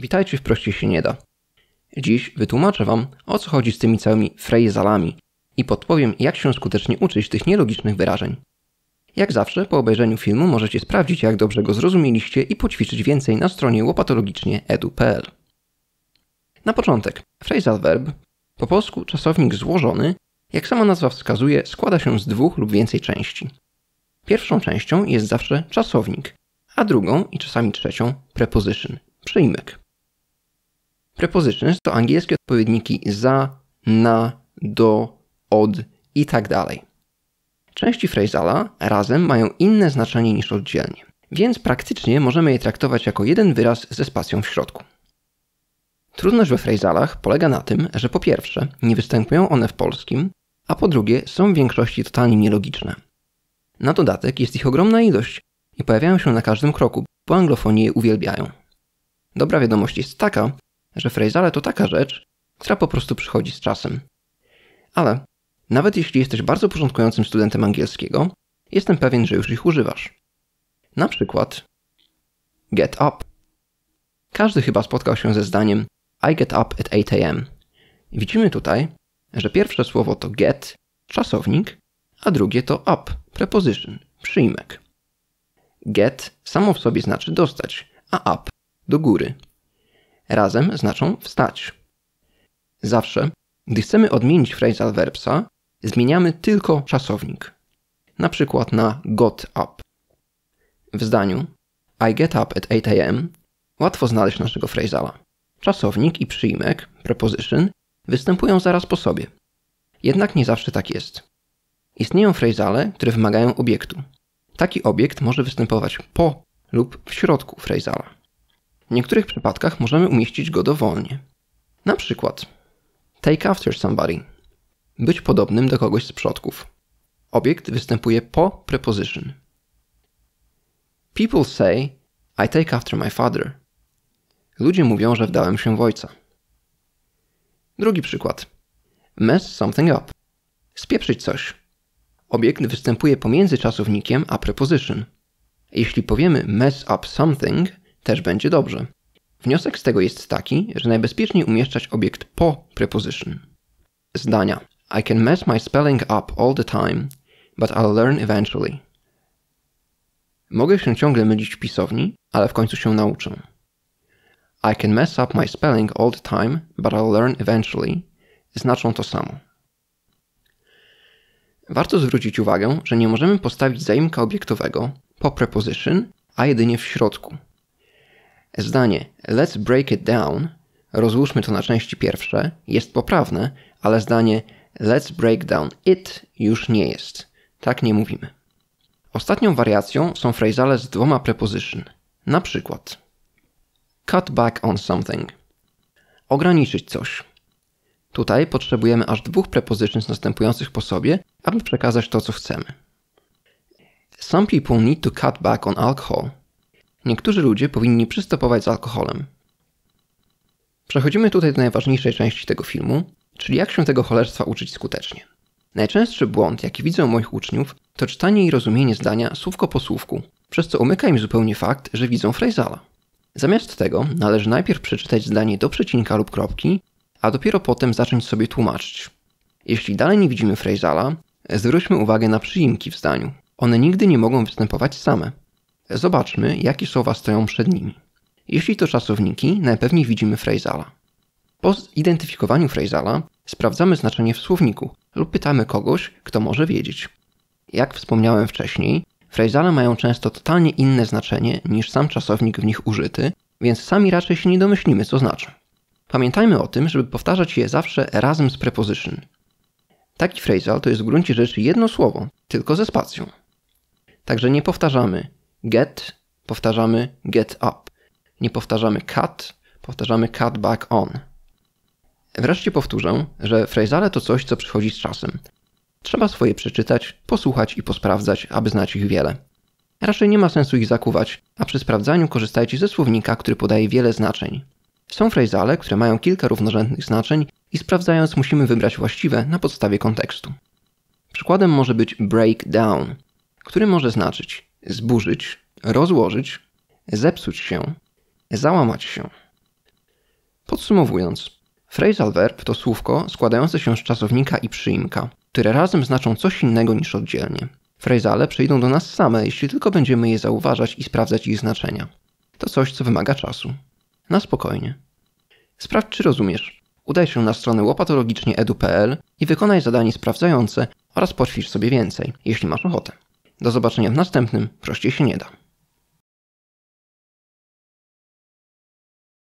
Witajcie w Prościej się nie da. Dziś wytłumaczę Wam, o co chodzi z tymi całymi frejzalami i podpowiem, jak się skutecznie uczyć tych nielogicznych wyrażeń. Jak zawsze, po obejrzeniu filmu możecie sprawdzić, jak dobrze go zrozumieliście i poćwiczyć więcej na stronie łopatologicznie.edu.pl. Na początek, phrasal verb, po polsku czasownik złożony, jak sama nazwa wskazuje, składa się z dwóch lub więcej części. Pierwszą częścią jest zawsze czasownik, a drugą i czasami trzecią preposition, przyimek. Prepositions to angielskie odpowiedniki za, na, do, od itd. Części phrasala razem mają inne znaczenie niż oddzielnie, więc praktycznie możemy je traktować jako jeden wyraz ze spacją w środku. Trudność we phrasalach polega na tym, że po pierwsze nie występują one w polskim, a po drugie są w większości totalnie nielogiczne. Na dodatek jest ich ogromna ilość i pojawiają się na każdym kroku, bo anglofoni je uwielbiają. Dobra wiadomość jest taka, że phrasale to taka rzecz, która po prostu przychodzi z czasem. Ale nawet jeśli jesteś bardzo początkującym studentem angielskiego, jestem pewien, że już ich używasz. Na przykład get up. Każdy chyba spotkał się ze zdaniem I get up at 8 a.m. Widzimy tutaj, że pierwsze słowo to get, czasownik, a drugie to up, preposition, przyimek. Get samo w sobie znaczy dostać, a up do góry. Razem znaczą wstać. Zawsze, gdy chcemy odmienić phrasal verbsa, zmieniamy tylko czasownik. Na przykład na got up. W zdaniu I get up at 8 a.m. łatwo znaleźć naszego phrasala. Czasownik i przyimek, preposition, występują zaraz po sobie. Jednak nie zawsze tak jest. Istnieją phrasale, które wymagają obiektu. Taki obiekt może występować po lub w środku phrasala. W niektórych przypadkach możemy umieścić go dowolnie. Na przykład take after somebody. Być podobnym do kogoś z przodków. Obiekt występuje po preposition. People say I take after my father. Ludzie mówią, że wdałem się w ojca. Drugi przykład. Mess something up. Spieprzyć coś. Obiekt występuje pomiędzy czasownikiem a preposition. Jeśli powiemy mess up something, też będzie dobrze. Wniosek z tego jest taki, że najbezpieczniej umieszczać obiekt po preposition. Zdania. I can mess my spelling up all the time, but I'll learn eventually. Mogę się ciągle mylić w pisowni, ale w końcu się nauczę. I can mess up my spelling all the time, but I'll learn eventually. Znaczą to samo. Warto zwrócić uwagę, że nie możemy postawić zaimka obiektowego po preposition, a jedynie w środku. Zdanie let's break it down, rozłóżmy to na części pierwsze, jest poprawne, ale zdanie let's break down it już nie jest. Tak nie mówimy. Ostatnią wariacją są phrasale z dwoma preposition. Na przykład cut back on something. Ograniczyć coś. Tutaj potrzebujemy aż dwóch prepositions następujących po sobie, aby przekazać to, co chcemy. Some people need to cut back on alcohol. Niektórzy ludzie powinni przystopować z alkoholem. Przechodzimy tutaj do najważniejszej części tego filmu, czyli jak się tego cholerstwa uczyć skutecznie. Najczęstszy błąd, jaki widzę u moich uczniów, to czytanie i rozumienie zdania słówko po słówku, przez co umyka im zupełnie fakt, że widzą phrasala. Zamiast tego należy najpierw przeczytać zdanie do przecinka lub kropki, a dopiero potem zacząć sobie tłumaczyć. Jeśli dalej nie widzimy phrasala, zwróćmy uwagę na przyimki w zdaniu. One nigdy nie mogą występować same. Zobaczmy, jakie słowa stoją przed nimi. Jeśli to czasowniki, najpewniej widzimy phrasala. Po zidentyfikowaniu phrasala sprawdzamy znaczenie w słowniku lub pytamy kogoś, kto może wiedzieć. Jak wspomniałem wcześniej, phrasale mają często totalnie inne znaczenie niż sam czasownik w nich użyty, więc sami raczej się nie domyślimy, co znaczy. Pamiętajmy o tym, żeby powtarzać je zawsze razem z preposition. Taki phrasal to jest w gruncie rzeczy jedno słowo, tylko ze spacją. Także nie powtarzamy get, powtarzamy get up. Nie powtarzamy cut, powtarzamy cut back on. Wreszcie powtórzę, że phrasale to coś, co przychodzi z czasem. Trzeba swoje przeczytać, posłuchać i posprawdzać, aby znać ich wiele. Raczej nie ma sensu ich zakuwać, a przy sprawdzaniu korzystajcie ze słownika, który podaje wiele znaczeń. Są phrasale, które mają kilka równorzędnych znaczeń i sprawdzając musimy wybrać właściwe na podstawie kontekstu. Przykładem może być break down, który może znaczyć zburzyć, rozłożyć, zepsuć się, załamać się. Podsumowując, phrasal verb to słówko składające się z czasownika i przyimka, które razem znaczą coś innego niż oddzielnie. Phrasale przyjdą do nas same, jeśli tylko będziemy je zauważać i sprawdzać ich znaczenia. To coś, co wymaga czasu. Na spokojnie. Sprawdź, czy rozumiesz. Udaj się na stronę łopatologicznie.edu.pl i wykonaj zadanie sprawdzające oraz poćwicz sobie więcej, jeśli masz ochotę. Do zobaczenia w następnym. Prościej się nie da.